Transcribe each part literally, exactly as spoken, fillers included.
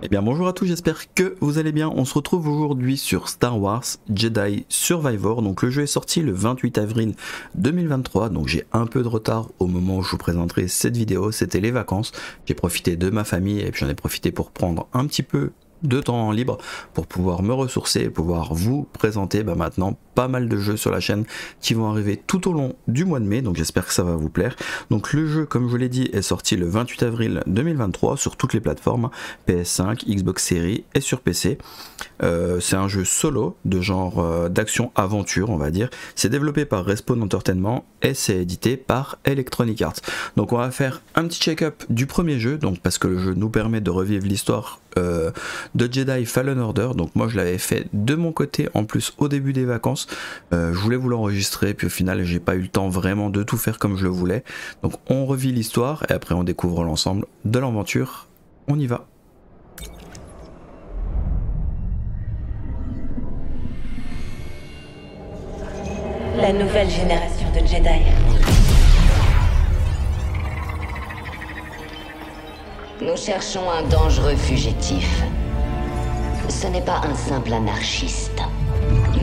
Eh bien bonjour à tous, j'espère que vous allez bien. On se retrouve aujourd'hui sur Star Wars Jedi Survivor. Donc le jeu est sorti le vingt-huit avril deux mille vingt-trois, donc j'ai un peu de retard au moment où je vous présenterai cette vidéo. C'était les vacances, j'ai profité de ma famille et puis j'en ai profité pour prendre un petit peu de temps libre pour pouvoir me ressourcer et pouvoir vous présenter bah, maintenant pas mal de jeux sur la chaîne qui vont arriver tout au long du mois de mai, donc j'espère que ça va vous plaire. Donc le jeu, comme je vous l'ai dit, est sorti le vingt-huit avril deux mille vingt-trois sur toutes les plateformes P S cinq, Xbox Series et sur P C. Euh, c'est un jeu solo de genre euh, d'action aventure, on va dire. C'est développé par Respawn Entertainment et c'est édité par Electronic Arts. Donc on va faire un petit check-up du premier jeu, donc parce que le jeu nous permet de revivre l'histoire euh, de Jedi Fallen Order. Donc moi je l'avais fait de mon côté en plus au début des vacances. Euh, je voulais vous l'enregistrer puis au final j'ai pas eu le temps vraiment de tout faire comme je le voulais. Donc on revit l'histoire et après on découvre l'ensemble de l'aventure. On y va. La nouvelle génération de Jedi. Nous cherchons un dangereux fugitif. Ce n'est pas un simple anarchiste,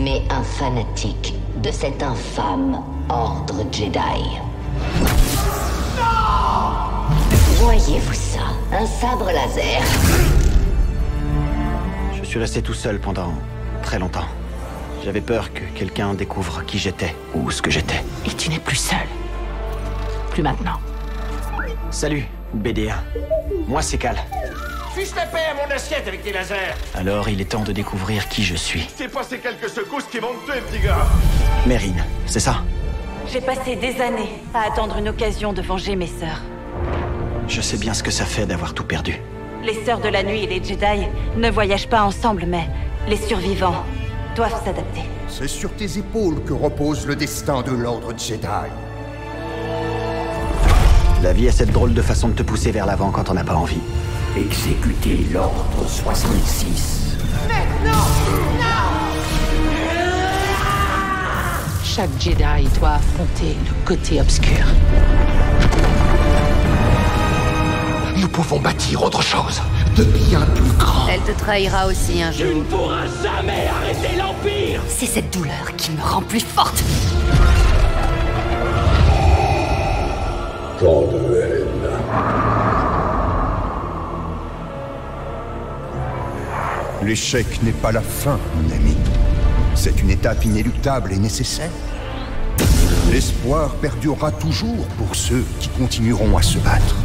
mais un fanatique de cet infâme ordre Jedi. Non ! Voyez-vous ça? Un sabre laser. Je suis resté tout seul pendant très longtemps. J'avais peur que quelqu'un découvre qui j'étais ou ce que j'étais. Et tu n'es plus seul. Plus maintenant. Salut, B D un. Moi, c'est Cal. Fiche ta paix à mon assiette avec tes lasers. Alors il est temps de découvrir qui je suis. C'est passé quelques secousses qui vont me tuer, petit gars. Meryn, c'est ça? J'ai passé des années à attendre une occasion de venger mes sœurs. Je sais bien ce que ça fait d'avoir tout perdu. Les Sœurs de la Nuit et les Jedi ne voyagent pas ensemble, mais les survivants doivent s'adapter. C'est sur tes épaules que repose le destin de l'ordre Jedi. La vie a cette drôle de façon de te pousser vers l'avant quand on n'a pas envie. Exécuter l'ordre soixante-six. Maintenant! Non! Chaque Jedi doit affronter le côté obscur. Nous pouvons bâtir autre chose, de bien plus grand. Elle te trahira aussi un jour. Tu ne pourras jamais arrêter l'Empire! C'est cette douleur qui me rend plus forte. Tant de haine. L'échec n'est pas la fin, mon ami. C'est une étape inéluctable et nécessaire. L'espoir perdurera toujours pour ceux qui continueront à se battre.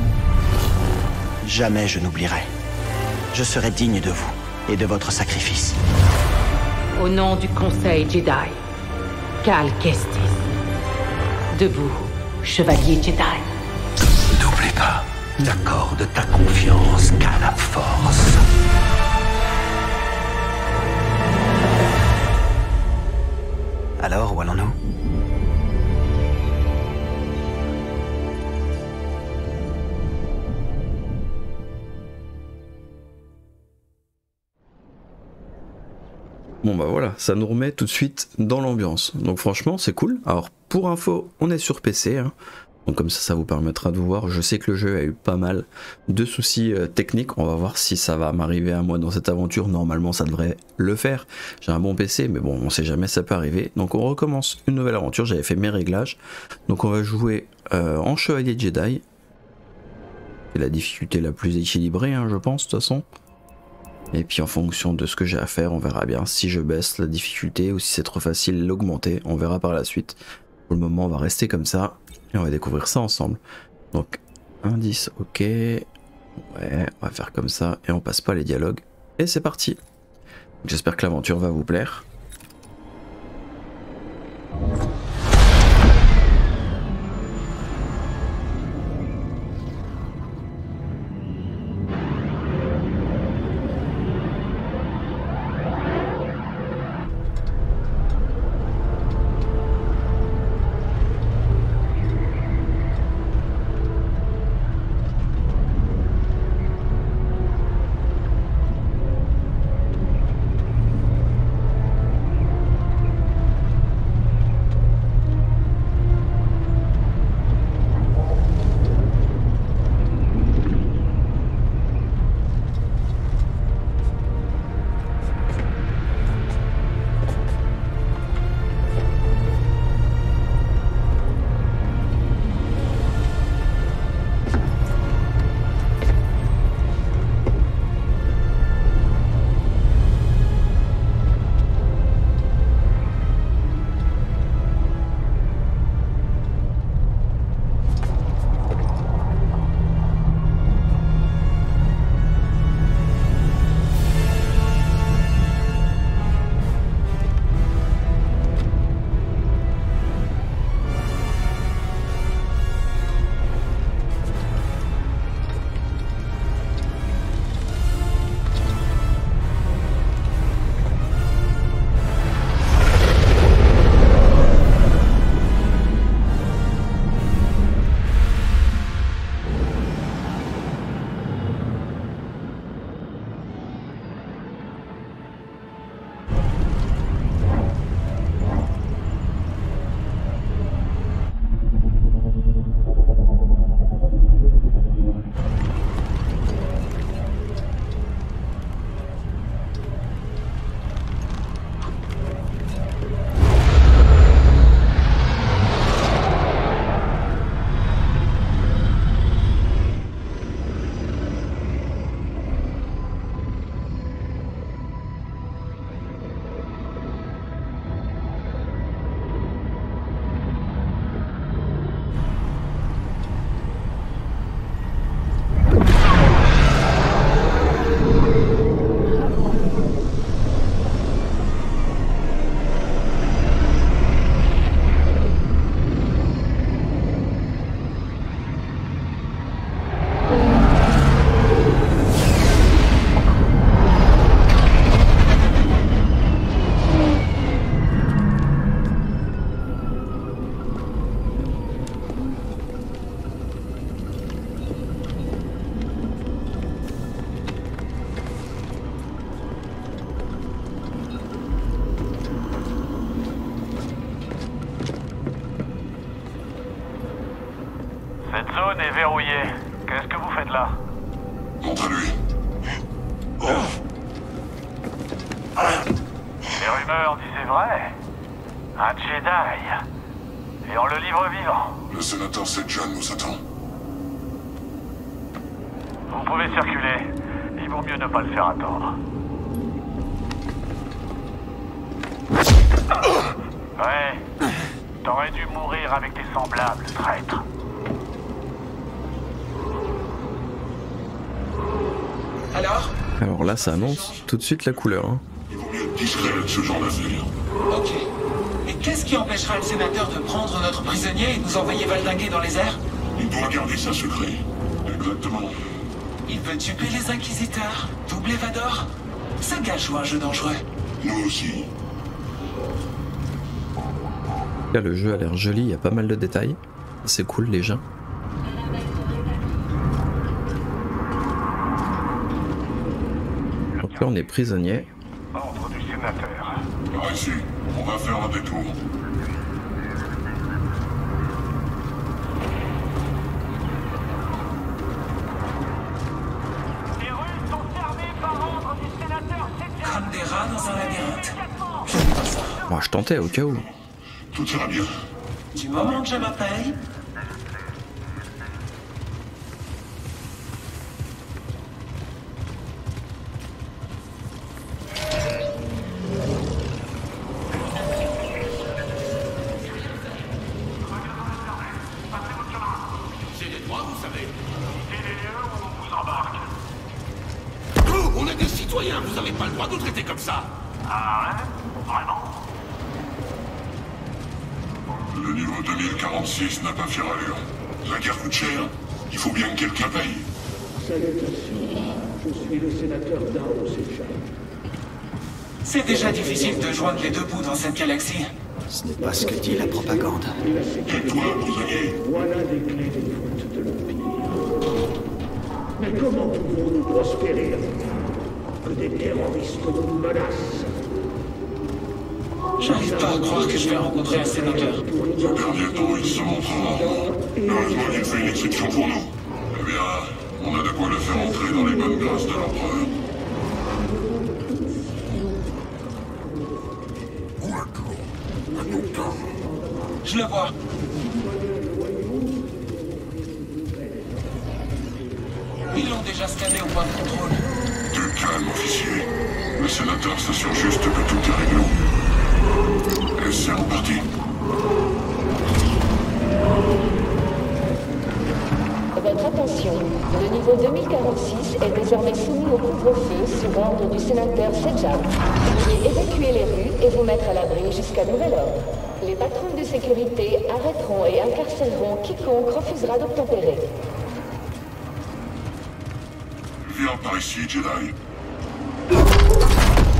Jamais je n'oublierai. Je serai digne de vous et de votre sacrifice. Au nom du Conseil Jedi, Cal Kestis. Debout, Chevalier Jedi. N'oublie pas, t'accordes ta confiance qu'à la force. Alors, où allons-nous? Bon bah voilà, ça nous remet tout de suite dans l'ambiance. Donc franchement, c'est cool. Alors pour info, on est sur P C, hein. Donc comme ça, ça vous permettra de vous voir. Je sais que le jeu a eu pas mal de soucis euh, techniques. On va voir si ça va m'arriver à moi dans cette aventure. Normalement, ça devrait le faire. J'ai un bon P C, mais bon, on sait jamais, ça peut arriver. Donc on recommence une nouvelle aventure. J'avais fait mes réglages. Donc on va jouer euh, en Chevalier Jedi. C'est la difficulté la plus équilibrée, hein, je pense, de toute façon. Et puis en fonction de ce que j'ai à faire, on verra bien si je baisse la difficulté ou si c'est trop facile, l'augmenter. On verra par la suite. Pour le moment, on va rester comme ça. Et on va découvrir ça ensemble. Donc indice, ok. Ouais, on va faire comme ça et on passe pas les dialogues. Et c'est parti. J'espère que l'aventure va vous plaire. Qu'est-ce que vous faites là? Quant à lui. Oh. Les rumeurs disaient vrai. Un Jedi. Et on le livre vivant. Le sénateur Sejan nous attend. Vous pouvez circuler. Il vaut mieux ne pas le faire attendre. Ouais. T'aurais dû mourir avec tes semblables, traître. Alors ? Alors là, ça annonce tout de suite la couleur. Hein. Il vaut mieux être discret avec ce genre d'affaire. Ok. Mais qu'est-ce qui empêchera le sénateur de prendre notre prisonnier et de nous envoyer valdinguer dans les airs ? Il doit garder ça secret. Exactement. Il veut tuer les inquisiteurs, doubler Vador. Ça gâche ou un jeu dangereux. Nous aussi. Là, le jeu a l'air joli, il y a pas mal de détails. C'est cool, les gens. Donc là, on est prisonnier. Ordre du sénateur. Par ici, on va faire un détour. Les rues sont fermées par ordre du sénateur. Comme des rats dans un labyrinthe. Moi, je tentais au cas où. Tout ira bien. Du moment que je m'appelle. C'est les droits, vous savez. C'est les lieux où on vous embarque. On est des citoyens, vous n'avez pas le droit de nous traiter comme ça. Ah ouais? Vraiment? Le livre deux mille quarante-six n'a pas fière allure. La guerre coûte cher, il faut bien que quelqu'un paye. Salutations, je suis le sénateur Jaro Tapal. C'est déjà difficile de joindre les deux bouts dans cette galaxie. Ce n'est pas ce que dit la propagande. Et toi, prisonnier ? Voilà les clés des voûtes de l'Empire. Mais comment pouvons-nous prospérer que des terroristes nous menacent? J'arrive pas à croire que je vais rencontrer un sénateur. Dans le dernier temps, il se montre rarement. Heureusement qu'il fait une exception pour nous. Eh bien, on a de quoi le faire entrer dans les bonnes grâces de l'empereur. Je le vois. Ils l'ont déjà scanné au point de contrôle. Du calme, officier. Le sénateur s'assure juste que tout est réglo. Et c'est reparti. Votre attention, le niveau deux mille quarante-six est désormais soumis au couvre-feu sous ordre du sénateur Sejal. Veuillez évacuer les rues et vous mettre à l'abri jusqu'à nouvel ordre. Les patrouilles de sécurité arrêteront et incarcéreront quiconque refusera d'obtempérer. Viens par ici, Jedi.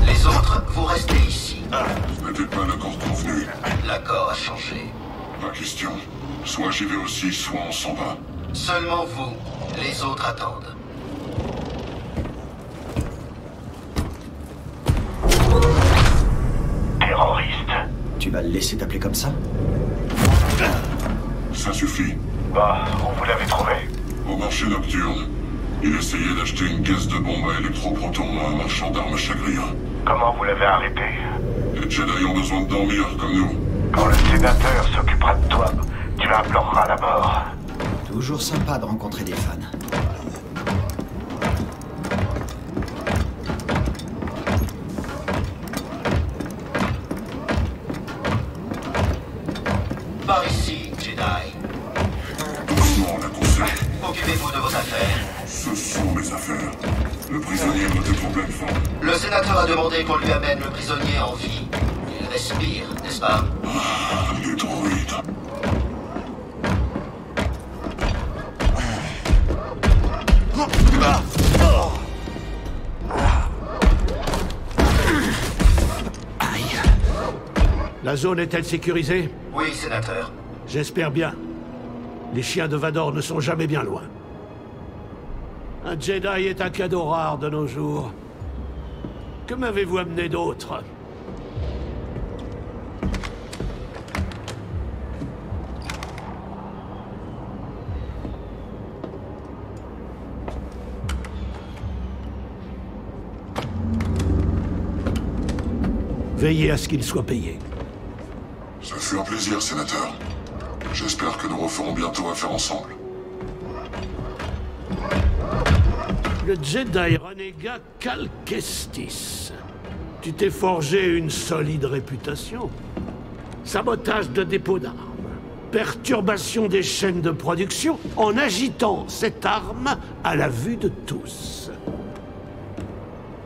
Les autres, vous restez ici. Ce n'était pas l'accord convenu. L'accord a changé. Pas question. Soit j'y vais aussi, soit on s'en va. Seulement vous. Les autres attendent. Terroriste. Tu vas le laisser t'appeler comme ça? Ça suffit. Bah, on vous l'avait trouvé. Au marché nocturne, il essayait d'acheter une caisse de bombe à électroproton à un marchand d'armes chagrien. Comment vous l'avez arrêté? Les Jedi ont besoin de dormir, comme nous. Quand le sénateur s'occupera de toi, tu imploreras la mort. Toujours sympa de rencontrer des fans. Par ici, Jedi. Doucement, la conseil. Occupez-vous de vos affaires. Ce sont mes affaires. Le prisonnier doit être en pleine forme. Le sénateur a demandé qu'on lui amène le prisonnier en vie. Il respire, n'est-ce pas? Ah, les droïdes. Aïe. La zone est-elle sécurisée? Oui, sénateur. J'espère bien. Les chiens de Vador ne sont jamais bien loin. Un Jedi est un cadeau rare de nos jours. Que m'avez-vous amené d'autre? Veillez à ce qu'il soit payé. Ce fut un plaisir, sénateur. J'espère que nous referons bientôt affaire ensemble. Le Jedi renégat Cal Kestis. Tu t'es forgé une solide réputation. Sabotage de dépôt d'armes. Perturbation des chaînes de production en agitant cette arme à la vue de tous.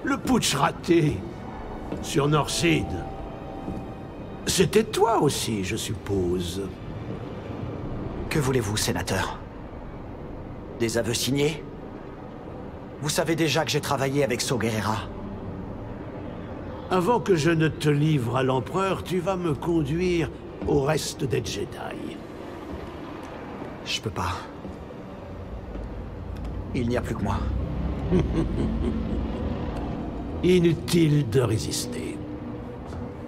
Le putsch raté sur Northside. C'était toi aussi, je suppose. Que voulez-vous, sénateur? Des aveux signés? Vous savez déjà que j'ai travaillé avec Saw Gerrera. Avant que je ne te livre à l'Empereur, tu vas me conduire au reste des Jedi. Je peux pas. Il n'y a plus que moi. Inutile de résister.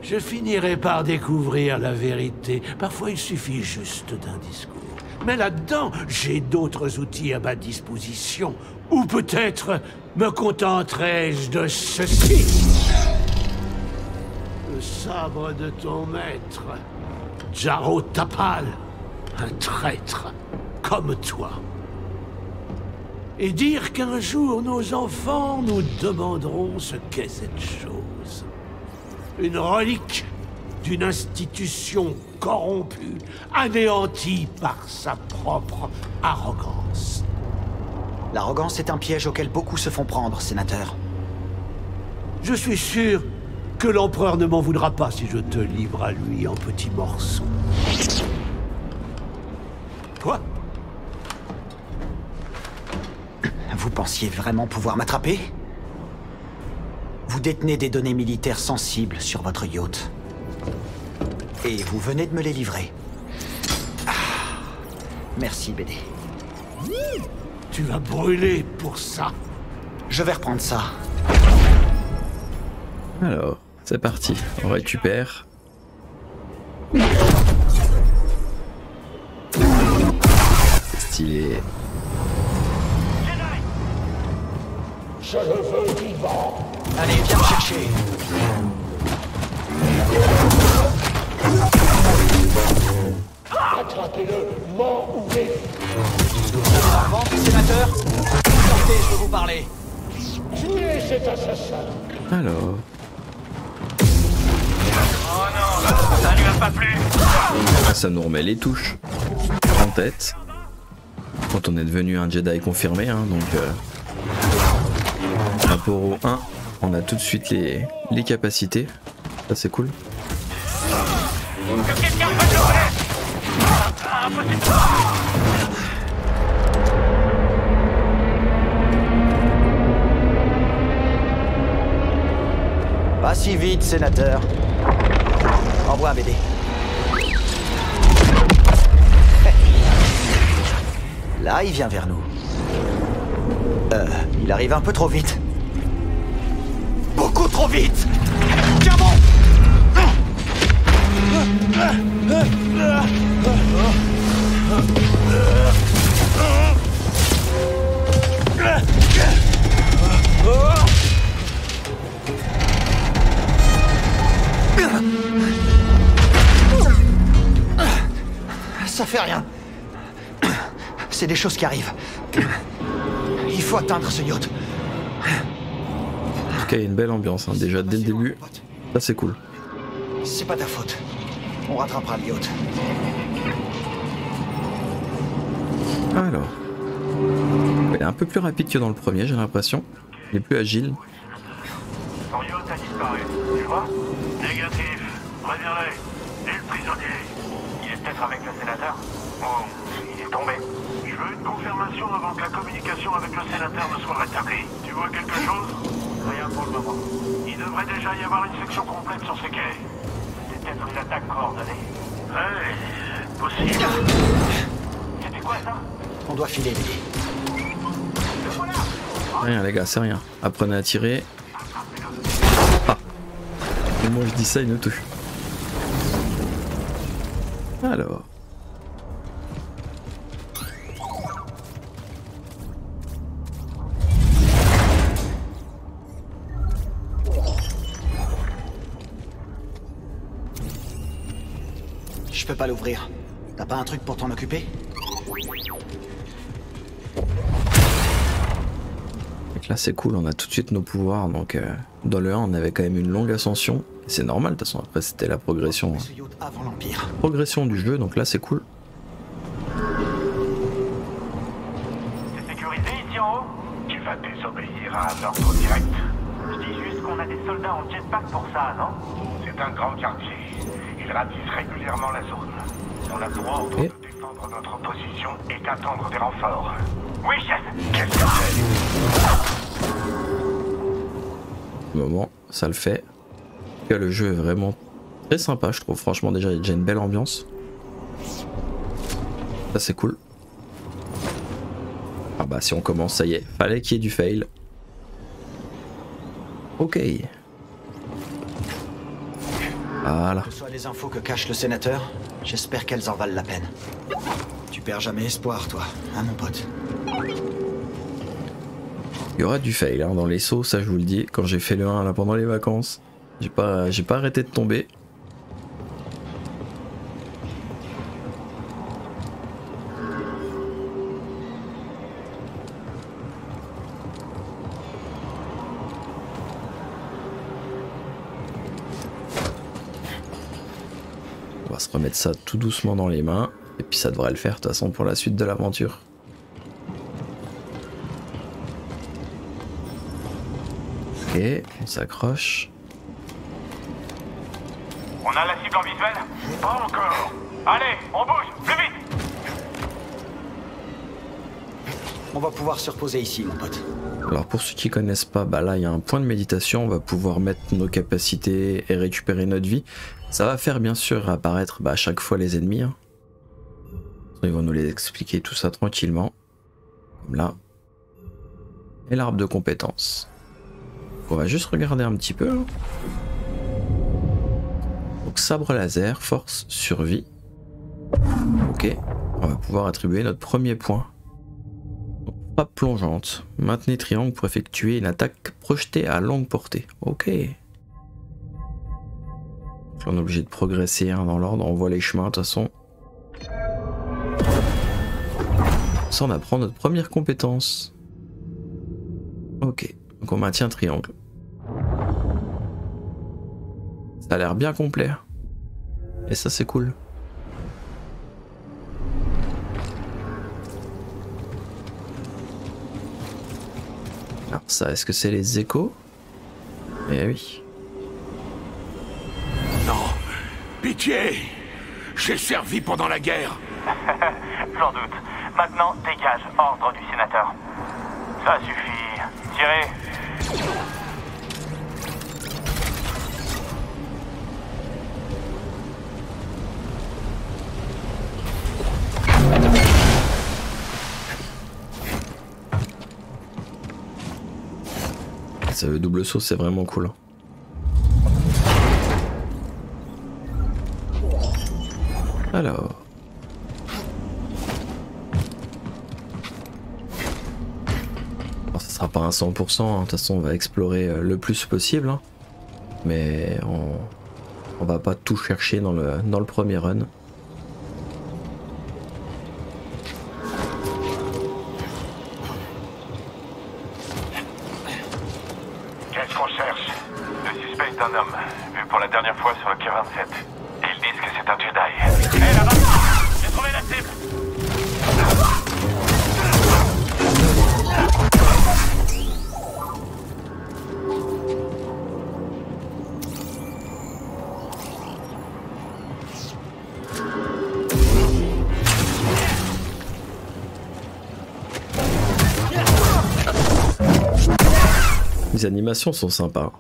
Je finirai par découvrir la vérité. Parfois, il suffit juste d'un discours. Mais là-dedans, j'ai d'autres outils à ma disposition. Ou peut-être me contenterai-je de ceci. Le sabre de ton maître, Jaro Tapal, un traître comme toi. Et dire qu'un jour nos enfants nous demanderont ce qu'est cette chose. Une relique d'une institution corrompue, anéantie par sa propre arrogance. L'arrogance est un piège auquel beaucoup se font prendre, sénateur. Je suis sûr que l'Empereur ne m'en voudra pas si je te livre à lui en petits morceaux. Quoi? Vous pensiez vraiment pouvoir m'attraper? Vous détenez des données militaires sensibles sur votre yacht. Et vous venez de me les livrer. Ah, merci, B D. Tu vas brûler pour ça. Je vais reprendre ça. Alors... c'est parti, on récupère. Stylé. Je le veux vivant. Allez, viens me chercher. Attrapez-le, mort ou vif. Avant, sénateur, sortez, je veux vous parler. Tuez cet assassin. Alors... oh non, ça lui a pas plu. Ça nous remet les touches en tête. Quand on est devenu un Jedi confirmé, hein, donc euh, Aporo un, on a tout de suite les, les capacités. Ça c'est cool. Pas si vite, sénateur. Envoie un B D. Là, il vient vers nous. Euh, il arrive un peu trop vite. Beaucoup trop vite. Tiens bon. Ça fait rien. C'est des choses qui arrivent. Il faut atteindre ce yacht. En tout cas, il y a une belle ambiance, hein, déjà dès le début. Ça, c'est cool. C'est pas ta faute. On rattrapera le yacht. Alors. Elle est un peu plus rapide que dans le premier, j'ai l'impression. Elle est plus agile. Son yacht a disparu, tu vois? Négatif. Reviens-les. Et le prisonnier. Avec le sénateur. Oh, il est tombé. Je veux une confirmation avant que la communication avec le sénateur ne soit rétablie. Tu vois quelque chose? Rien pour le moment. Il devrait déjà y avoir une section complète sur ces quais. C'est peut-être une attaque coordonnée. Ouais, possible. C'était quoi ça? On doit filer. Voilà. Rien les gars, c'est rien. Apprenez à tirer. Ah. Et moi je dis ça, il nous touche. Alors... peux pas l'ouvrir. T'as pas un truc pour t'en occuper? Donc là c'est cool, on a tout de suite nos pouvoirs. Donc euh, dans le un on avait quand même une longue ascension. C'est normal de toute façon, après c'était la progression. Hein. Progression du jeu, donc là c'est cool. C'est sécurisé ici en haut? Tu vas désobéir à un ordre direct. Je dis juste qu'on a des soldats en jetpack pour ça, non? C'est un grand quartier. Ils ratissent régulièrement la zone. On a le droit autant de défendre notre position et d'attendre des renforts. Oui, chef! Qu'est-ce que c'est? Moment, ça le fait. En tout cas, le jeu est vraiment très sympa, je trouve. Franchement, déjà, il y a déjà une belle ambiance. Ça, c'est cool. Ah bah, si on commence, ça y est. Fallait qu'il y ait du fail. Ok. Voilà. Que ce soit les infos que cache le sénateur, j'espère qu'elles en valent la peine. Tu perds jamais espoir, toi, hein, mon pote? Il y aura du fail hein, dans les sauts, ça je vous le dis. Quand j'ai fait le un là, pendant les vacances, j'ai pas, j'ai pas arrêté de tomber. Se remettre ça tout doucement dans les mains et puis ça devrait le faire de toute façon pour la suite de l'aventure. Ok, on s'accroche. On a la cible en visuel? Pas encore. Allez, on bouge, plus vite. On va pouvoir se reposer ici, mon pote. Alors pour ceux qui connaissent pas, bah là il y a un point de méditation, on va pouvoir mettre nos capacités et récupérer notre vie. Ça va faire bien sûr apparaître bah, à chaque fois les ennemis. Hein. Ils vont nous les expliquer tout ça tranquillement. Comme là. Et l'arbre de compétences. On va juste regarder un petit peu. Hein. Donc sabre laser, force, survie. Ok. On va pouvoir attribuer notre premier point. Donc, frappe plongeante. Maintenez triangle pour effectuer une attaque projetée à longue portée. Ok. On est obligé de progresser hein, dans l'ordre, on voit les chemins de toute façon. Ça on apprend notre première compétence. Ok, donc on maintient triangle. Ça a l'air bien complet. Et ça c'est cool. Alors ça, est-ce que c'est les échos? Eh oui. Pitié! J'ai servi pendant la guerre! J'en doute. Maintenant, dégage, ordre du sénateur. Ça suffit. Tirez! Ça, le double saut, c'est vraiment cool. Alors. Alors, ça sera pas un cent pour cent, de hein. toute façon on va explorer euh, le plus possible, hein. Mais on, on va pas tout chercher dans le, dans le premier run. Qu'est-ce qu'on cherche? Le suspect est un homme, vu pour la dernière fois sur le K vingt-sept. Ils disent que c'est un Jedi. Hé hey, là-bas! J'ai trouvé la cible! Les animations sont sympas.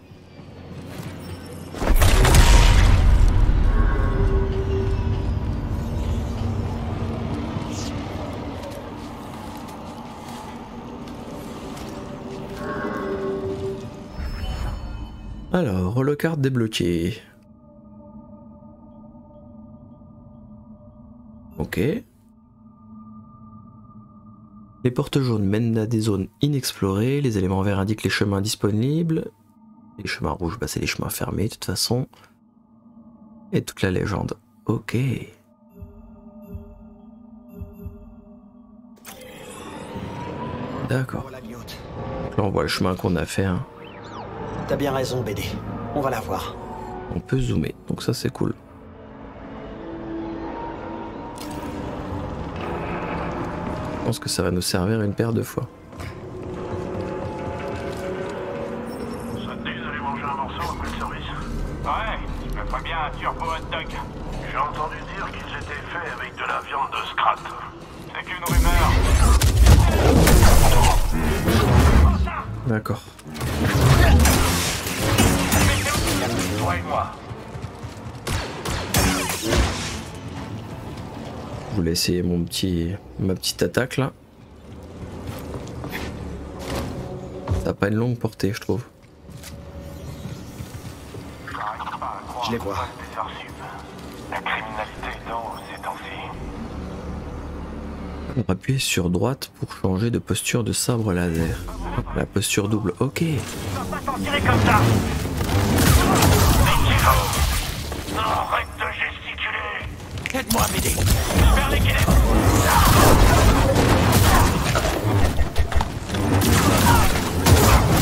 Alors, le carte débloqué. Ok. Les portes jaunes mènent à des zones inexplorées. Les éléments verts indiquent les chemins disponibles. Les chemins rouges, bah, c'est les chemins fermés de toute façon. Et toute la légende. Ok. D'accord. Là on voit le chemin qu'on a fait. Hein. T'as bien raison, B D. On va la voir. On peut zoomer, donc ça c'est cool. Je pense que ça va nous servir une paire de fois. Ça te dit d'aller manger un morceau après le service? Ouais, tu me ferais bien un turbo hot dog. J'ai entendu dire qu'ils étaient faits avec de la viande de Scrat. C'est qu'une rumeur. D'accord. Je voulais essayer mon petit, ma petite attaque là. Ça n'a pas une longue portée, je trouve. Je les vois. La criminalité est en haut ces temps-ci. On appuie sur droite pour changer de posture de sabre laser. La posture double, ok. On va pas s'en tirer comme ça. Non, arrête de gesticuler. Aide-moi à m'aider. Vers l'équilibre.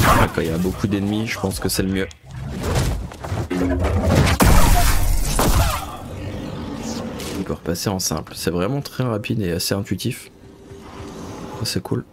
Ah, quand il y a beaucoup d'ennemis, je pense que c'est le mieux. On peut repasser en simple. C'est vraiment très rapide et assez intuitif. C'est cool.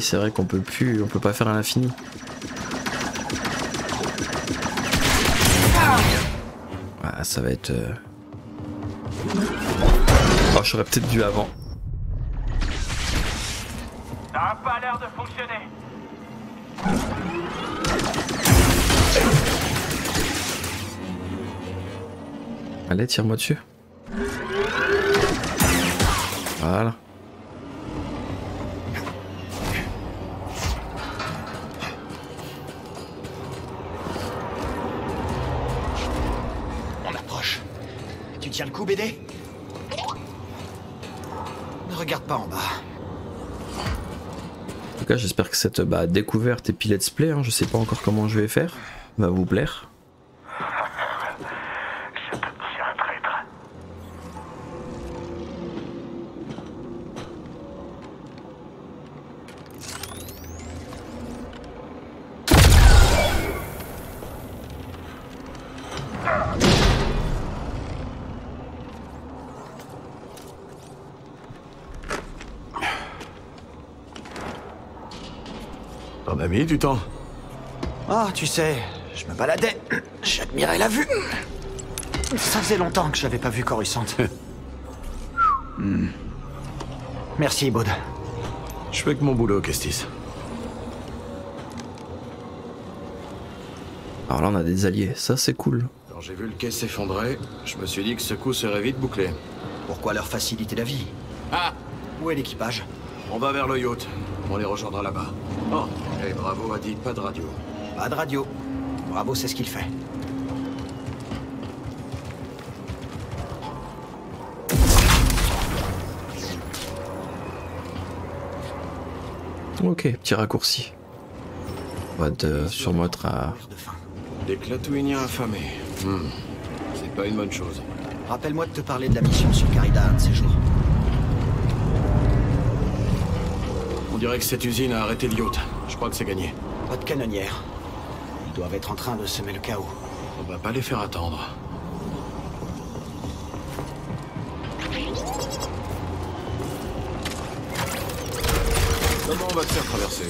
C'est vrai qu'on peut plus, on peut pas faire à l'infini. Ah, ça va être. Euh... Oh, j'aurais peut-être dû avant. Ça a pas l'air de fonctionner. Allez, tire-moi dessus. Voilà. Le coup, B D? Ne regarde pas en bas. En tout cas, j'espère que cette bah, découverte et puis let's play, hein, je sais pas encore comment je vais faire, va vous plaire. Je te tiens un traître. On a mis du temps. Ah, tu sais, je me baladais, j'admirais la vue. Ça faisait longtemps que j'avais pas vu Coruscant. hmm. Merci, Baud. Je fais que mon boulot, Kestis. Alors là, on a des alliés, ça c'est cool. Quand j'ai vu le quai s'effondrer, je me suis dit que ce coup serait vite bouclé. Pourquoi leur faciliter la vie? Ah, où est l'équipage? On va vers le yacht. On les rejoindra là-bas. Oh, et Bravo a dit pas de radio. Pas de radio. Bravo, c'est ce qu'il fait. Ok, petit raccourci. On va de, sur notre à... Des clatouiniens affamés. Hmm. C'est pas une bonne chose. Rappelle-moi de te parler de la mission sur Carida un de ces jours. On dirait que cette usine a arrêté le yacht. Je crois que c'est gagné. Pas de canonnière. Ils doivent être en train de semer le chaos. On va pas les faire attendre. Comment on va te faire traverser?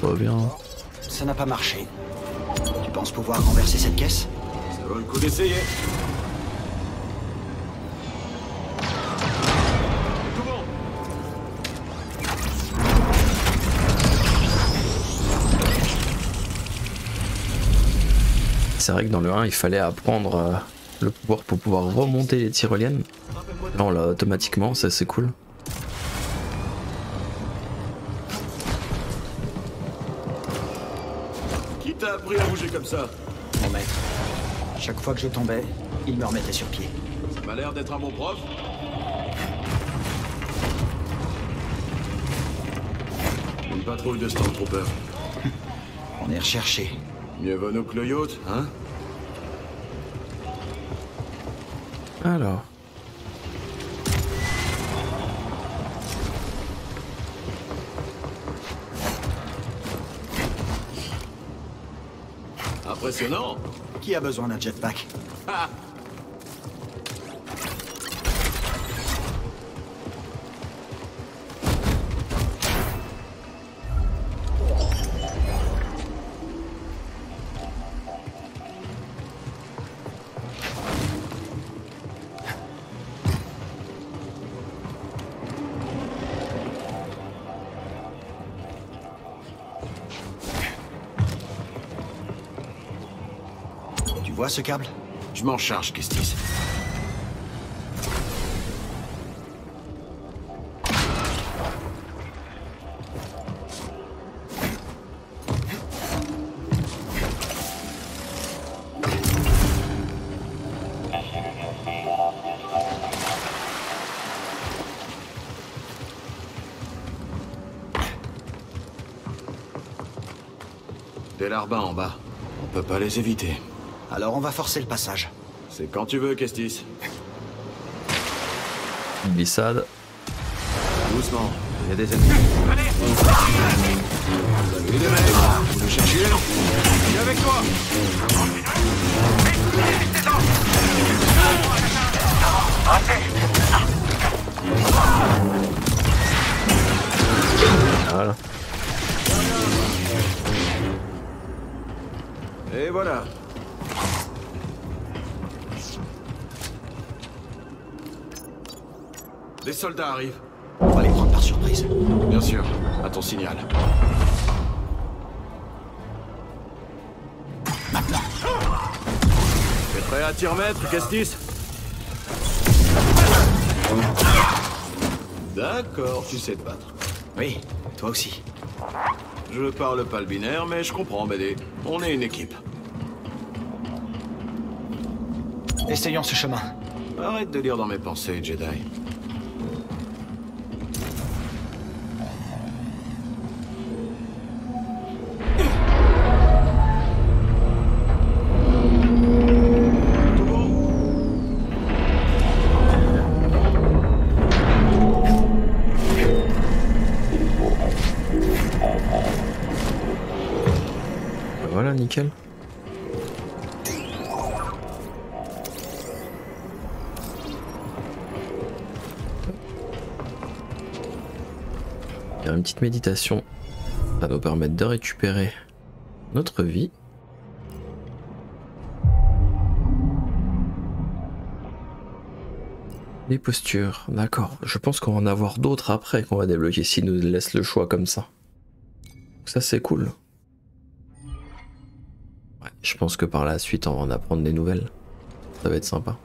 Ça va bien. Ça n'a pas marché. Tu penses pouvoir renverser cette caisse? Ça vaut le coup d'essayer. C'est vrai que dans le un, il fallait apprendre euh, le pouvoir pour pouvoir remonter les tyroliennes. Là, on l'a automatiquement, ça c'est cool. Qui t'a appris à bouger comme ça? Mon maître. Chaque fois que je tombais, il me remettait sur pied. Ça m'a l'air d'être un bon prof. Une patrouille de Stormtroopers. On est recherché. Mieux vaut nous que le yacht, hein? Alors... Impressionnant. Qui a besoin d'un jetpack? Ah. Ce câble, je m'en charge, Kestis. Des larbins en bas, on peut pas les éviter. Alors on va forcer le passage. C'est quand tu veux, Kestis. Une glissade. Doucement, il y a des ennemis. Allez, salut les mecs. Vous le cherchez? Je suis avec toi. Voilà. Et voilà. Des soldats arrivent. On va les prendre par surprise. Bien sûr, à ton signal. Maintenant. T'es prêt à t'y remettre, Kestis? D'accord, tu sais te battre. Oui, toi aussi. Je parle pas le binaire, mais je comprends, B D. On est une équipe. Essayons ce chemin. Arrête de lire dans mes pensées, Jedi. Nickel. Il y a une petite méditation, ça va nous permettre de récupérer notre vie. Les postures, d'accord. Je pense qu'on va en avoir d'autres après qu'on va débloquer s'ils nous laissent le choix comme ça. Donc ça c'est cool. Je pense que par la suite on va en apprendre des nouvelles. Ça va être sympa.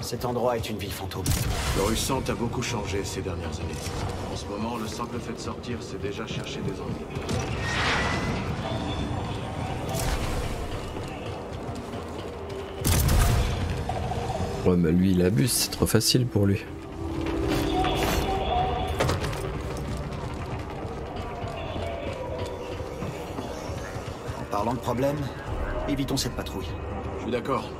Cet endroit est une ville fantôme. Coruscant a beaucoup changé ces dernières années. En ce moment, le simple fait de sortir, c'est déjà chercher des ennuis. Ouais mais lui il abuse, c'est trop facile pour lui. De problème, évitons cette patrouille. Je suis d'accord.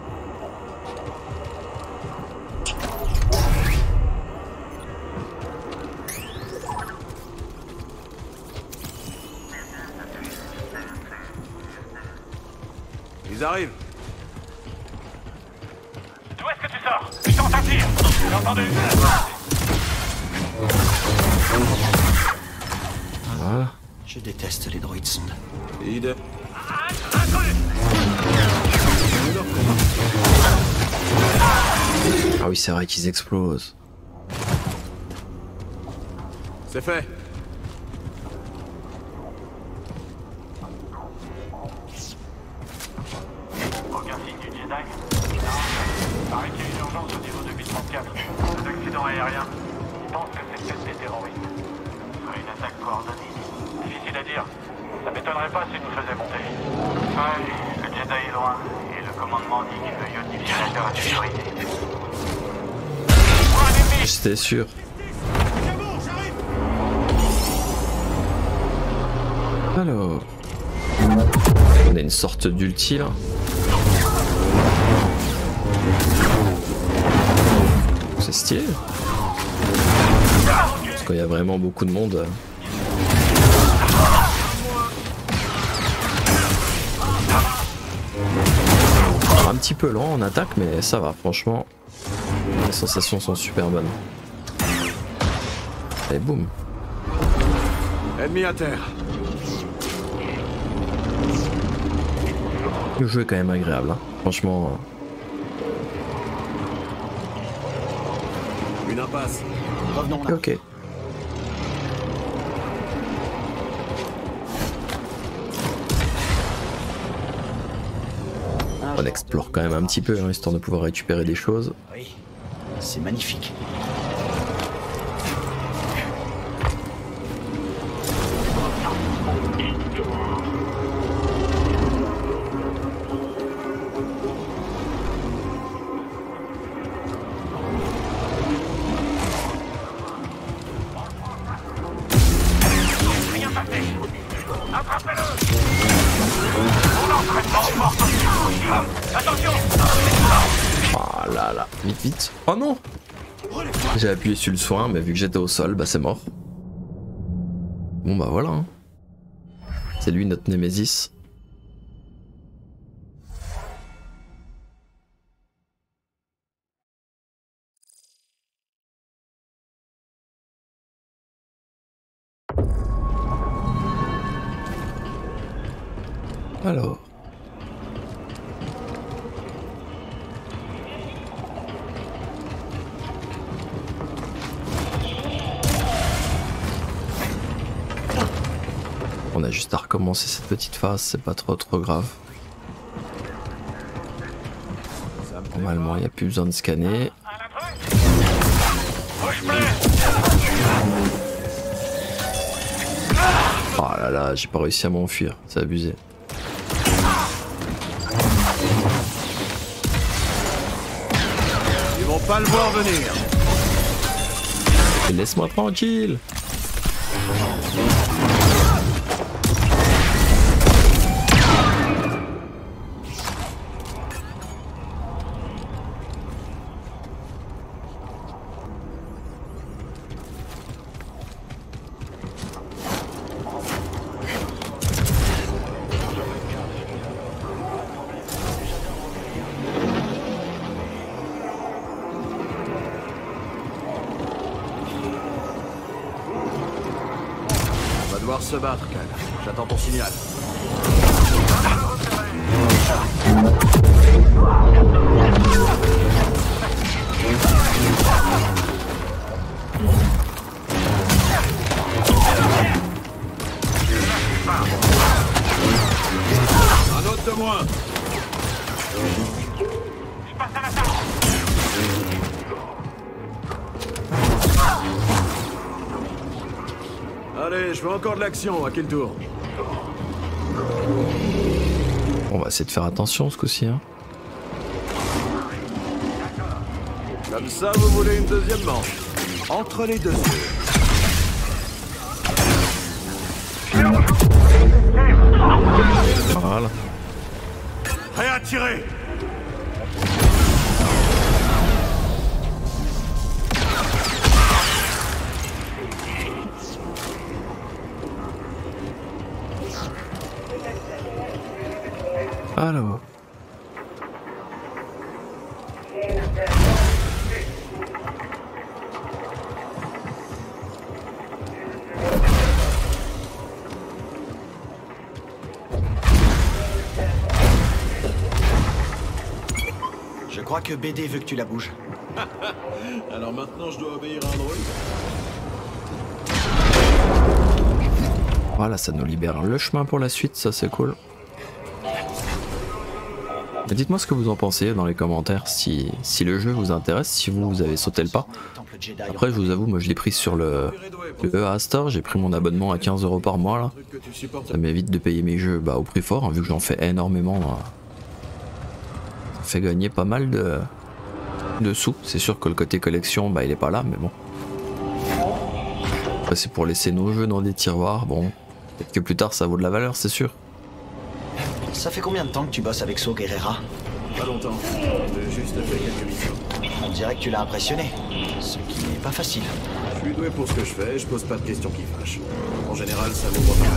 Ils arrivent. D'où est-ce que tu sors? Je tente un tir. J'ai entendu. Voilà. Je déteste les droïdes sondes. Ide. Ah oui, c'est vrai qu'ils explosent. C'est fait. Aucun signe du Jedi. Paraît qu'il y a une urgence au niveau deux mille trente-quatre. Des accidents aériens. Je pense que c'est peut-être des terroristes. Une attaque coordonnée. Difficile à dire. Ça m'étonnerait pas s'il nous faisait monter. Ouais, le Jedi est loin, et le commandement dit qu'il veut ionifier la terre à sécurité. J'étais sûr. Alors... on a une sorte d'ulti là. C'est stylé. Parce qu'il y a vraiment beaucoup de monde. Un petit peu lent en attaque, mais ça va, franchement. Les sensations sont super bonnes. Et boum. Ennemi à terre. Le jeu est quand même agréable, hein. Franchement. Une impasse. Revenons là. Ok. On explore quand même un petit peu, hein, histoire de pouvoir récupérer des choses. Oui, c'est magnifique. Oh non! J'ai appuyé sur le soin, mais vu que j'étais au sol, bah c'est mort. Bon bah voilà. Hein. C'est lui notre Némésis. Alors... on a juste à recommencer cette petite phase, c'est pas trop trop grave. Normalement, il n'y a plus besoin de scanner. Oh là là, j'ai pas réussi à m'enfuir, c'est abusé. Ils vont pas le voir venir. Laisse-moi tranquille. Se battre, Cal. J'attends ton signal. Un autre de moins. Je passe à la salle. Allez, je veux encore de l'action, à quel tour? On va essayer de faire attention ce coup-ci. Hein. Comme ça, vous voulez une deuxième manche. Entre les deux. Voilà. Prêt à tirer. Alors... je crois que B D veut que tu la bouges. Alors maintenant je dois obéir à un droïde. Voilà, ça nous libère le chemin pour la suite, ça c'est cool. Dites-moi ce que vous en pensez dans les commentaires, si, si le jeu vous intéresse, si vous, vous avez sauté le pas. Après je vous avoue, moi je l'ai pris sur le, le E A Store, j'ai pris mon abonnement à quinze euros par mois là. Ça m'évite de payer mes jeux bah, au prix fort, hein, vu que j'en fais énormément. Là. Ça fait gagner pas mal de, de sous. C'est sûr que le côté collection, bah il est pas là, mais bon. Après c'est pour laisser nos jeux dans des tiroirs, bon. Peut-être que plus tard ça vaut de la valeur, c'est sûr. Ça fait combien de temps que tu bosses avec Saw Gerrera? Pas longtemps, juste fait quelques minutes. On dirait que tu l'as impressionné, ce qui n'est pas facile. Je suis doué pour ce que je fais, je pose pas de questions qui fâchent. En général, ça vaut pas mal.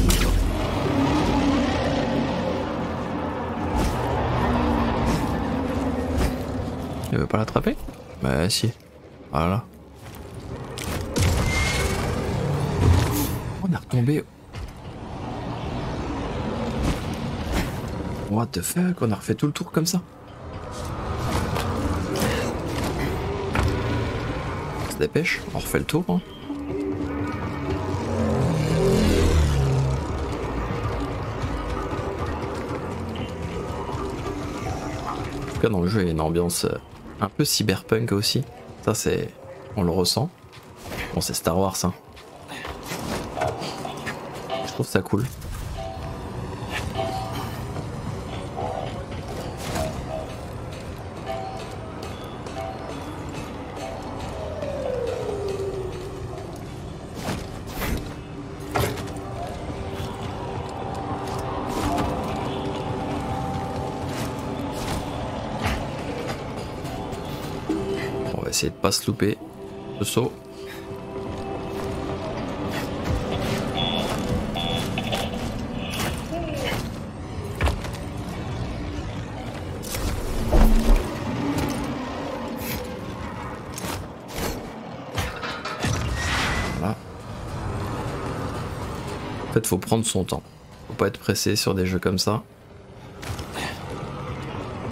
Il veut pas l'attraper? Bah si, voilà. On est retombé... What the fuck, on a refait tout le tour comme ça. On se dépêche, on refait le tour. Hein. En tout cas dans le jeu il y a une ambiance un peu cyberpunk aussi. Ça c'est... on le ressent. Bon c'est Star Wars hein. Je trouve ça cool. Essayer de pas se louper le saut. Voilà. En fait, faut prendre son temps. Faut pas être pressé sur des jeux comme ça.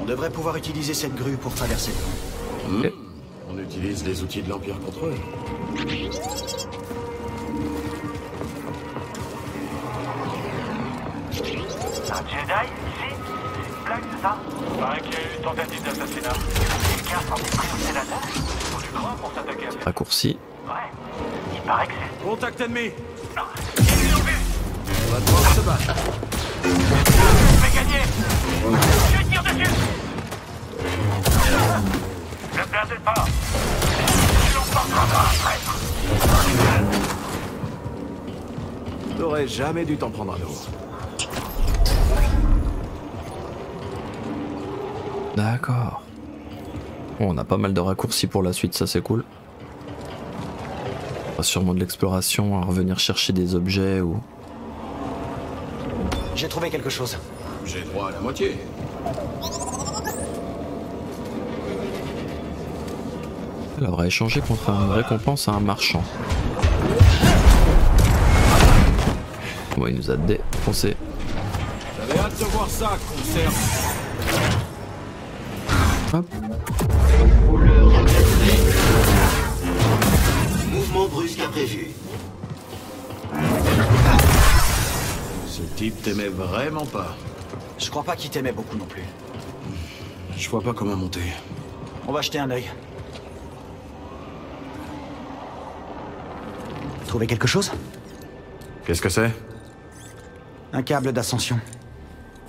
On devrait pouvoir utiliser cette grue pour traverser. Okay. Utilise les outils de l'Empire contre eux. Un Jedi ici? Blague, c'est ça? Pareil qu'il y a eu une tentative d'assassinat. Quelqu'un s'en est pris au sénateur? Ils sont du grand pour s'attaquer à... Raccourci. Ouais, il paraît que c'est... Contact ennemi! Non, il est tombé! On va devoir se battre. Je vais gagner! Je tire dessus! Ne perdez pas! T'aurais jamais dû t'en prendre un autre. D'accord. Bon, on a pas mal de raccourcis pour la suite, ça c'est cool. On va sûrement de l'exploration, à revenir chercher des objets ou... J'ai trouvé quelque chose. J'ai droit à la moitié. Elle aura échangé contre une récompense à un marchand. Bon, il nous a défoncé. J'avais hâte de voir ça, concert. Hop. Mouvement brusque imprévu. Ce type t'aimait vraiment pas. Je crois pas qu'il t'aimait beaucoup non plus. Je vois pas comment monter. On va jeter un œil. Trouver quelque chose? Qu'est-ce que c'est? Un câble d'ascension.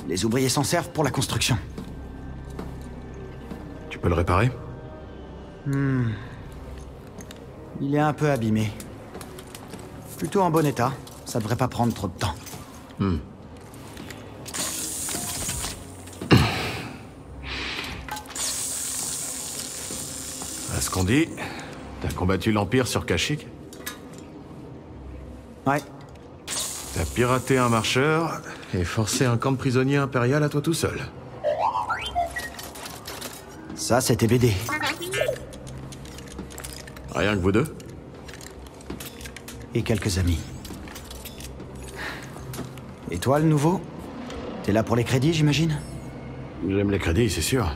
Les ouvriers s'en servent pour la construction. Tu peux le réparer? Hmm. Il est un peu abîmé. Plutôt en bon état. Ça devrait pas prendre trop de temps. Hmm. À ce qu'on dit, t'as combattu l'Empire sur Kashyyyk? Ouais. T'as piraté un marcheur et forcé un camp de prisonniers impérial à toi tout seul. Ça, c'était B D. Rien que vous deux? Et quelques amis. Et toi, le nouveau? T'es là pour les crédits, j'imagine? J'aime les crédits, c'est sûr.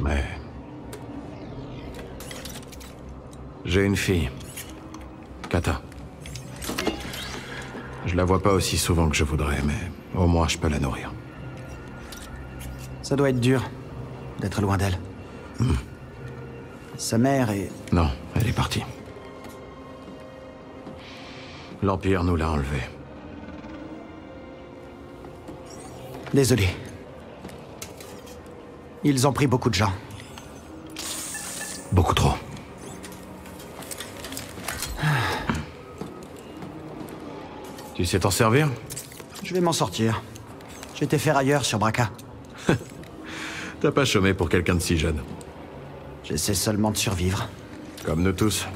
Mais... j'ai une fille. Kata. Je la vois pas aussi souvent que je voudrais, mais au moins je peux la nourrir. Ça doit être dur, d'être loin d'elle. Mmh. Sa mère est... Non, elle est partie. L'Empire nous l'a enlevée. Désolé. Ils ont pris beaucoup de gens. Beaucoup trop. Tu sais t'en servir? Je vais m'en sortir. J'étais ferrailleur sur Bracca. T'as pas chômé pour quelqu'un de si jeune. J'essaie seulement de survivre. Comme nous tous.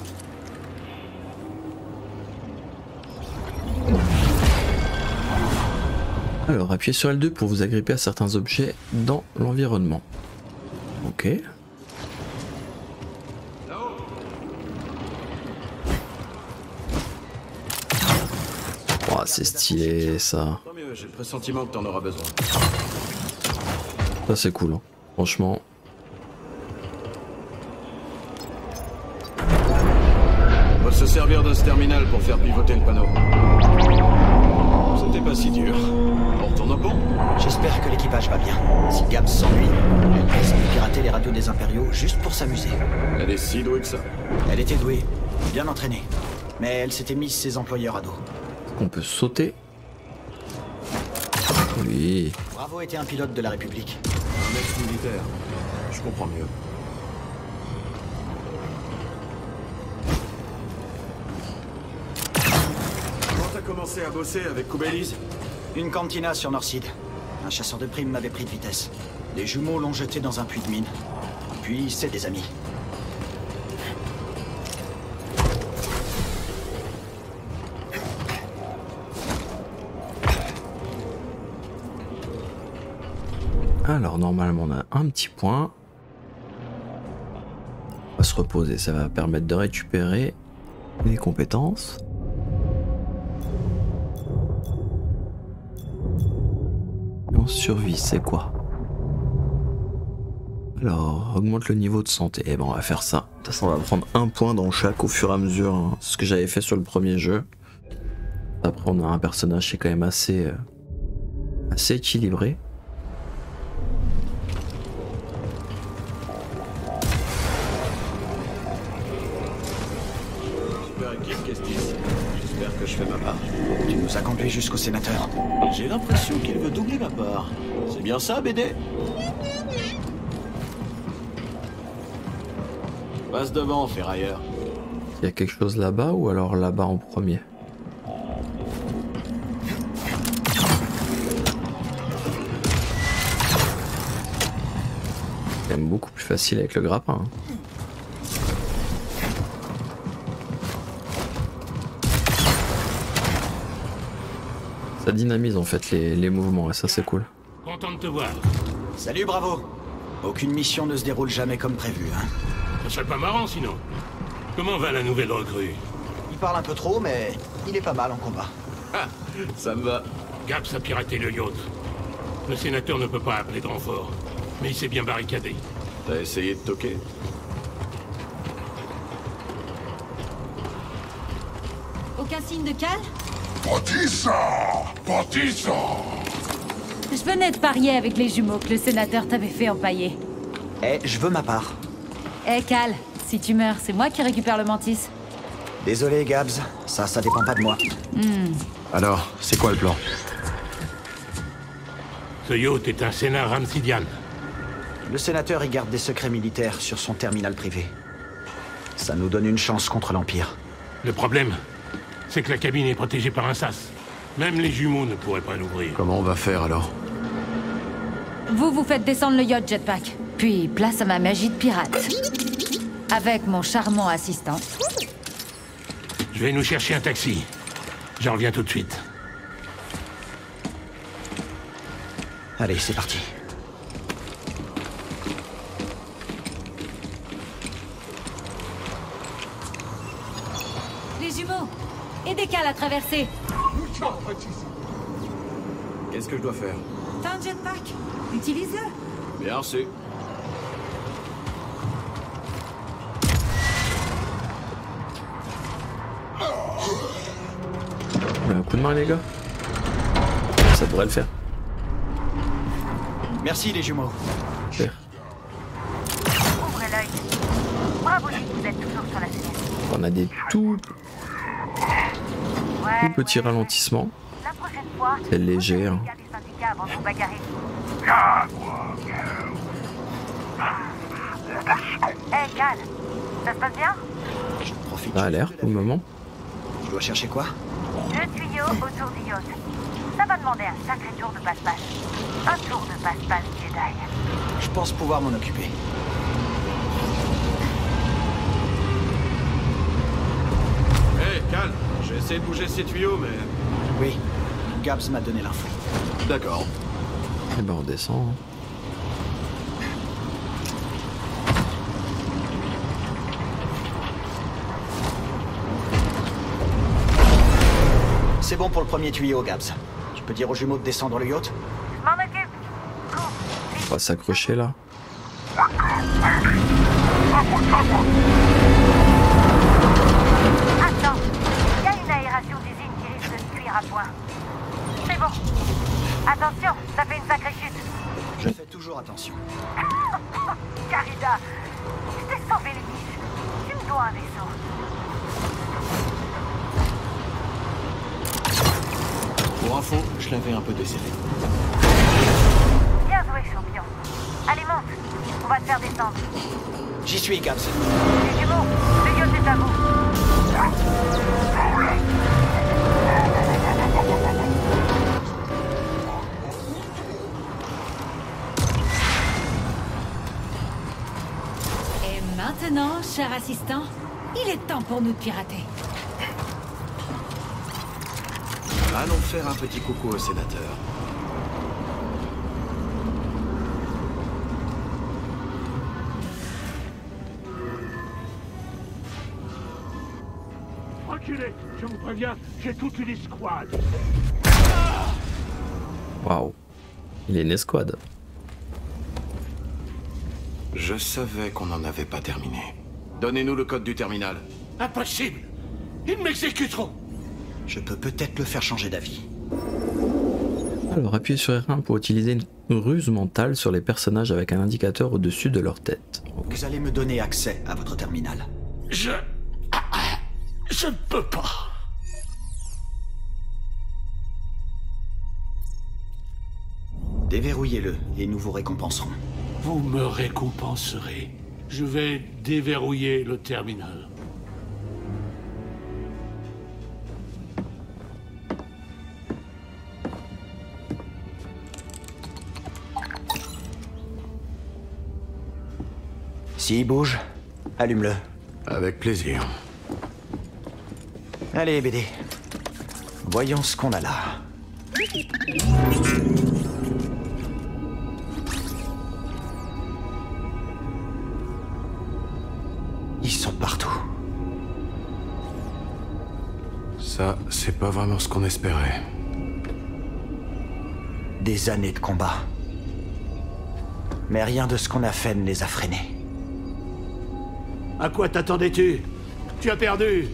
Alors, appuyez sur L deux pour vous agripper à certains objets dans l'environnement. Ok. Oh, c'est stylé ça. J'ai le pressentiment que t'en auras besoin. Ça c'est cool, hein. Franchement. On va se servir de ce terminal pour faire pivoter le panneau. C'était pas si dur. On retourne au pont. J'espère que l'équipage va bien. Si Gab s'ennuie, elle risque de pirater les radios des Impériaux juste pour s'amuser. Elle est si douée que ça. Elle était douée, bien entraînée. Mais elle s'était mise ses employeurs à dos. Qu'on peut sauter. Oui. Bravo était un pilote de la République. Un ex-militaire. Je comprends mieux. Commencé à bosser avec Koubelise. Une cantina sur Northside. Un chasseur de primes m'avait pris de vitesse. Les jumeaux l'ont jeté dans un puits de mine. Puis c'est des amis. Alors normalement on a un petit point. On va se reposer, ça va permettre de récupérer les compétences. Survie, c'est quoi? Alors, augmente le niveau de santé. Eh ben, on va faire ça. De toute façon, on va prendre un point dans chaque au fur et à mesure. Hein. C'est ce que j'avais fait sur le premier jeu. Après, on a un personnage qui est quand même assez, euh, assez équilibré. Super équipe Kestis. J'espère que je fais ma part. Tu nous as conduits jusqu'au sénateur. J'ai l'impression qu'il veut doubler ma part. C'est bien ça, B D? Passe devant, ferrailleur. Il y a quelque chose là-bas ou alors là-bas en premier? C'est quand même beaucoup plus facile avec le grappin. Hein. Ça dynamise en fait les, les mouvements et ça c'est cool. Content de te voir. Salut, bravo. Aucune mission ne se déroule jamais comme prévu. Hein. Ça serait pas marrant sinon. Comment va la nouvelle recrue? Il parle un peu trop mais il est pas mal en combat. Ah, ça me va. Gaps a piraté le yacht. Le sénateur ne peut pas appeler de renfort. Mais il s'est bien barricadé. T'as essayé de toquer? Aucun signe de Cal? Bâtissa! Bâtissa! Je venais de parier avec les jumeaux que le sénateur t'avait fait empailler. Eh, hey, je veux ma part. Eh hey Cal, si tu meurs, c'est moi qui récupère le mantis. Désolé Gabs, ça, ça dépend pas de moi. Mm. Alors, c'est quoi le plan? Ce yacht est un sénat ramsidian. Le sénateur y garde des secrets militaires sur son terminal privé. Ça nous donne une chance contre l'Empire. Le problème, c'est que la cabine est protégée par un sas. Même les jumeaux ne pourraient pas l'ouvrir. Comment on va faire alors? Vous vous faites descendre le yacht jetpack. Puis place à ma magie de pirate. Avec mon charmant assistant. Je vais nous chercher un taxi. J'en reviens tout de suite. Allez, c'est parti. Les jumeaux, aidez Cal à traverser. Qu'est-ce que je dois faire? T'as un jetpack? Utilise-le. Bien reçu. Un coup de main les gars. Ça devrait le faire. Merci les jumeaux. Ouvrez l'œil. Bravo, vous êtes toujours sur la scène. On a des tout, tout petits ralentissements. C'est léger. Hein. Hey Cal, ça se passe bien? Je profite. Ah, l'air pour le moment. Tu dois chercher quoi? Deux tuyaux autour du yacht. Ça va demander un sacré tour de passe-passe. Un tour de passe-passe Jedi. Je pense pouvoir m'en occuper. Hey Cal, j'ai essayé de bouger ces tuyaux mais... Oui, Gabs m'a donné l'info. D'accord. Eh ben on descend. C'est bon pour le premier tuyau, Gabs. Tu peux dire aux jumeaux de descendre le yacht? Je m'en occupe. On va s'accrocher là. Attends, il y a une aération d'usine qui risque de cuire à point. C'est bon. Attention, ça fait une sacrée chute. Je fais toujours attention. Carida, je t'ai sauvé les miches. Tu me dois un vaisseau. Pour info, je l'avais un peu desserré. Bien joué, champion. Allez, monte. On va te faire descendre. J'y suis, Gabs. Les jumeaux, le yacht est à vous. Et maintenant, cher assistant, il est temps pour nous de pirater. Allons faire un petit coucou au sénateur. Reculez, je vous préviens, j'ai toute une escouade. Waouh, il est une escouade. Je savais qu'on n'en avait pas terminé. Donnez-nous le code du terminal. Impossible, ils m'exécuteront. Je peux peut-être le faire changer d'avis. Alors appuyez sur R un pour utiliser une ruse mentale sur les personnages avec un indicateur au-dessus de leur tête. Okay. Vous allez me donner accès à votre terminal. Je... Je ne peux pas. Déverrouillez-le et nous vous récompenserons. Vous me récompenserez. Je vais déverrouiller le terminal. S'il bouge, allume-le. Avec plaisir. Allez, B D. Voyons ce qu'on a là. Ils sont partout. Ça, c'est pas vraiment ce qu'on espérait. Des années de combat. Mais rien de ce qu'on a fait ne les a freinés. À quoi t'attendais-tu? Tu as perdu.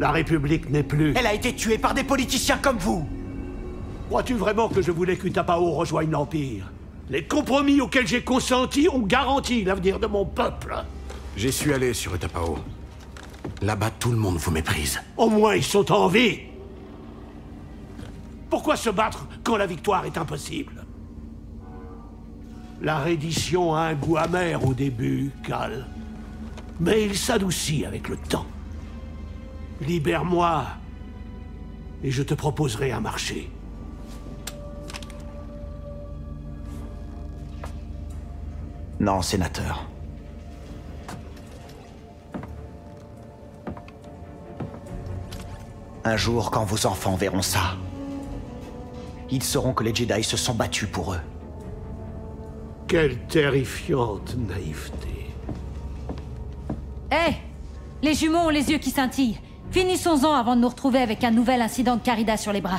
La République n'est plus. Elle a été tuée par des politiciens comme vous. Crois-tu vraiment que je voulais qu'Utapao rejoigne l'Empire? Les compromis auxquels j'ai consenti ont garanti l'avenir de mon peuple. J'y suis allé sur Utapao. Là-bas, tout le monde vous méprise. Au moins, ils sont en vie. Pourquoi se battre quand la victoire est impossible? La reddition a un goût amer au début, Cal. Mais il s'adoucit avec le temps. Libère-moi, et je te proposerai un marché. Non, sénateur. Un jour, quand vos enfants verront ça, ils sauront que les Jedi se sont battus pour eux. Quelle terrifiante naïveté. Hé hey, les jumeaux ont les yeux qui scintillent. Finissons-en avant de nous retrouver avec un nouvel incident de Carida sur les bras.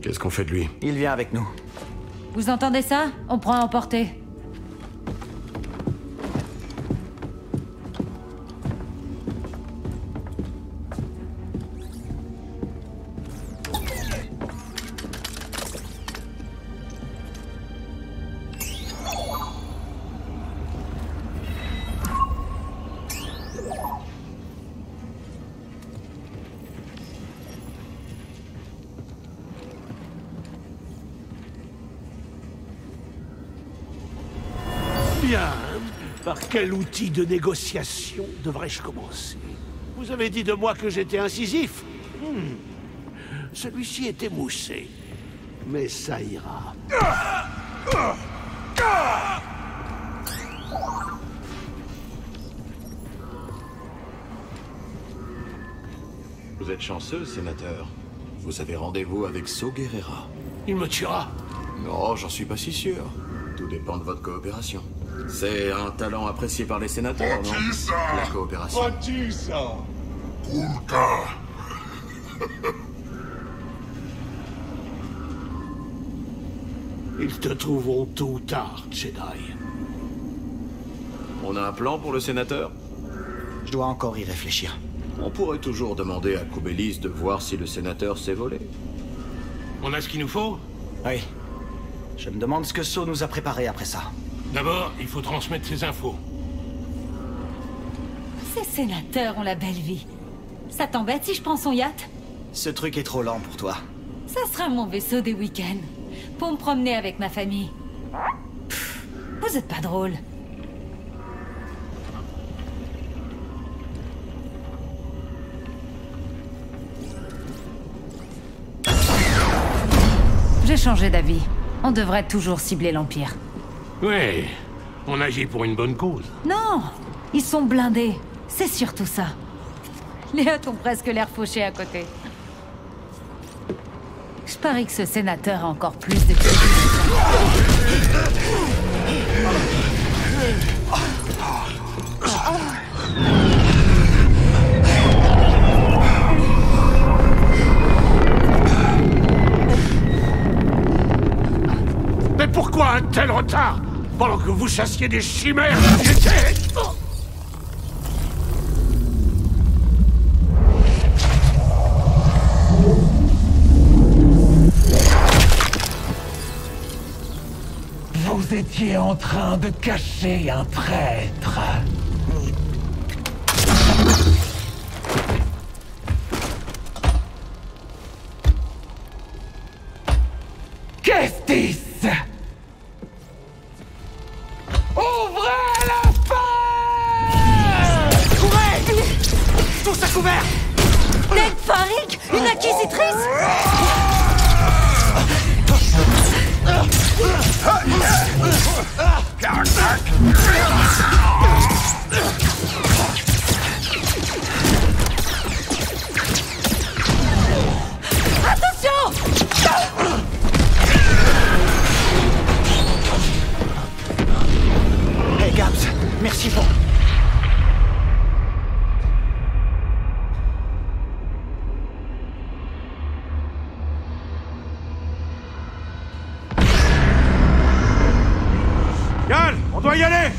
Qu'est-ce qu'on fait de lui? Il vient avec nous. Vous entendez ça? On prend à emporter. bien, hein. Par quel outil de négociation devrais-je commencer? Vous avez dit de moi que j'étais incisif. Hmm. Celui-ci était moussé. Mais ça ira. Vous êtes chanceux, sénateur. Vous avez rendez-vous avec Saw Gerrera. Il me tuera. Non, j'en suis pas si sûr. Tout dépend de votre coopération. C'est un talent apprécié par les sénateurs, non? La coopération. Ils te trouveront tôt ou tard, Jedi. On a un plan pour le sénateur? Je dois encore y réfléchir. On pourrait toujours demander à Kubelis de voir si le sénateur s'est volé. On a ce qu'il nous faut? Oui. Je me demande ce que Saw nous a préparé après ça. D'abord, il faut transmettre ces infos. Ces sénateurs ont la belle vie. Ça t'embête si je prends son yacht? Ce truc est trop lent pour toi. Ça sera mon vaisseau des week-ends. Pour me promener avec ma famille. Pff, vous êtes pas drôle. J'ai changé d'avis. On devrait toujours cibler l'Empire. Ouais, on agit pour une bonne cause. Non, ils sont blindés. C'est surtout ça. Les huttes ont presque l'air fauchés à côté. Je parie que ce sénateur a encore plus de... Mais pourquoi un tel retard? Pendant que vous chassiez des chimères, j'étais... Vous étiez en train de cacher un traître. Kestis! Ouvrez la porte! Courez! Tous à couvert! Ned Farik, une inquisitrice! Attention! Hey Gabs, merci pour... Mais ben, il y a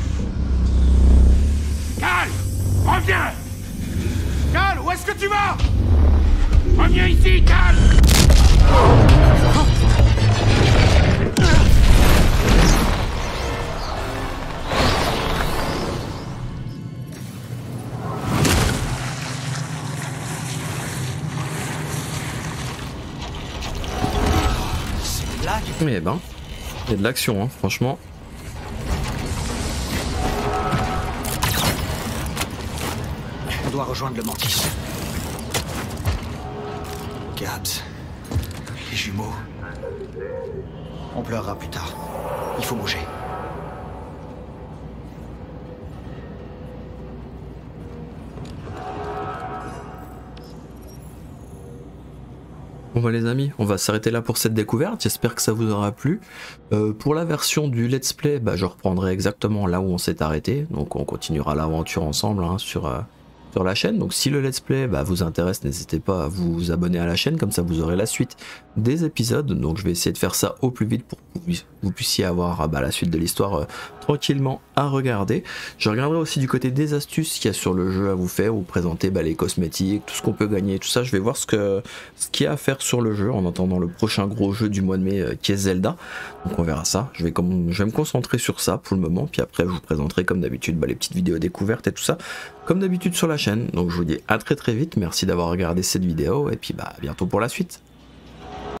de l'action, hein, franchement. On doit rejoindre le Mantis. Gabs, les jumeaux. On pleurera plus tard. Il faut bouger. Bon bah les amis, on va s'arrêter là pour cette découverte, j'espère que ça vous aura plu. Euh, pour la version du let's play, bah, je reprendrai exactement là où on s'est arrêté, donc on continuera l'aventure ensemble hein, sur, euh, sur la chaîne. Donc si le let's play bah, vous intéresse, n'hésitez pas à vous abonner à la chaîne, comme ça vous aurez la suite des épisodes. Donc je vais essayer de faire ça au plus vite pour que vous puissiez avoir bah, la suite de l'histoire euh, tranquillement à regarder. Je regarderai aussi du côté des astuces qu'il y a sur le jeu à vous faire, ou présenter bah, les cosmétiques, tout ce qu'on peut gagner, tout ça. Je vais voir ce que ce qu'il y a à faire sur le jeu en attendant le prochain gros jeu du mois de mai euh, qui est Zelda. Donc on verra ça. Je vais, comme, je vais me concentrer sur ça pour le moment, puis après je vous présenterai comme d'habitude bah, les petites vidéos découvertes et tout ça, comme d'habitude sur la chaîne. Donc je vous dis à très très vite, merci d'avoir regardé cette vidéo, et puis bah, à bientôt pour la suite.